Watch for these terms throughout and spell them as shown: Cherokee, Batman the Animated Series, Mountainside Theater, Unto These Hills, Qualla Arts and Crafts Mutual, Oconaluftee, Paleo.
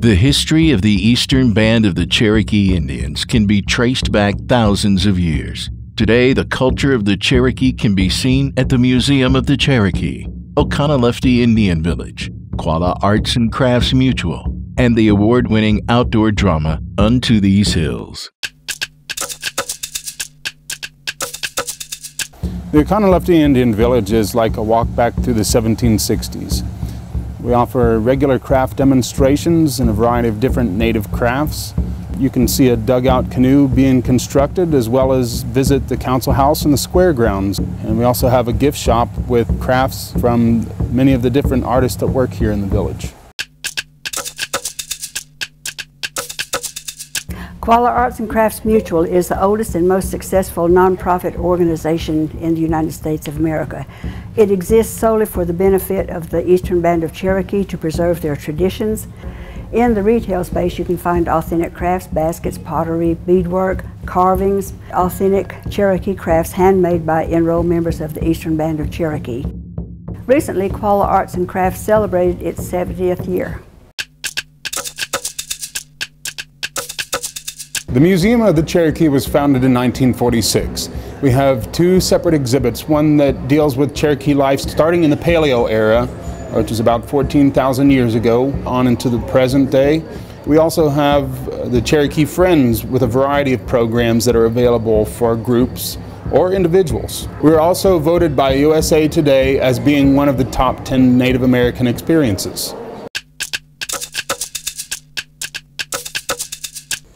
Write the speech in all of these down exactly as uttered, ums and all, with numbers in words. The history of the eastern band of the Cherokee Indians can be traced back thousands of years. Today, the culture of the Cherokee can be seen at the Museum of the Cherokee, Oconaluftee Indian Village, Qualla Arts and Crafts Mutual, and the award-winning outdoor drama Unto These Hills. The Oconaluftee Indian Village is like a walk back through the seventeen sixties. We offer regular craft demonstrations in a variety of different native crafts. You can see a dugout canoe being constructed, as well as visit the council house and the square grounds. And we also have a gift shop with crafts from many of the different artists that work here in the village. Qualla Arts and Crafts Mutual is the oldest and most successful nonprofit organization in the United States of America. It exists solely for the benefit of the Eastern Band of Cherokee to preserve their traditions. In the retail space, you can find authentic crafts, baskets, pottery, beadwork, carvings, authentic Cherokee crafts handmade by enrolled members of the Eastern Band of Cherokee. Recently, Qualla Arts and Crafts celebrated its seventieth year. The Museum of the Cherokee was founded in nineteen forty-six. We have two separate exhibits, one that deals with Cherokee life starting in the Paleo era, which is about fourteen thousand years ago, on into the present day. We also have the Cherokee Friends with a variety of programs that are available for groups or individuals. We were also voted by U S A Today as being one of the top ten Native American experiences.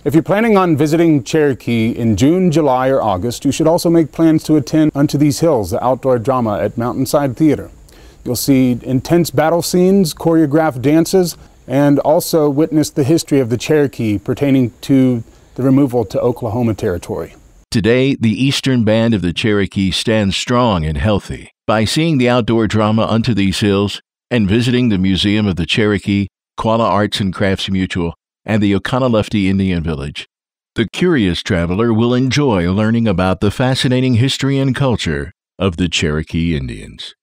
If you're planning on visiting Cherokee in June, July, or August, you should also make plans to attend Unto These Hills, the outdoor drama at Mountainside Theater. You'll see intense battle scenes, choreographed dances, and also witness the history of the Cherokee pertaining to the removal to Oklahoma Territory. Today, the Eastern Band of the Cherokee stands strong and healthy. By seeing the outdoor drama Unto These Hills and visiting the Museum of the Cherokee, Qualla Arts and Crafts Mutual, and the Oconaluftee Indian Village, the curious traveler will enjoy learning about the fascinating history and culture of the Cherokee Indians.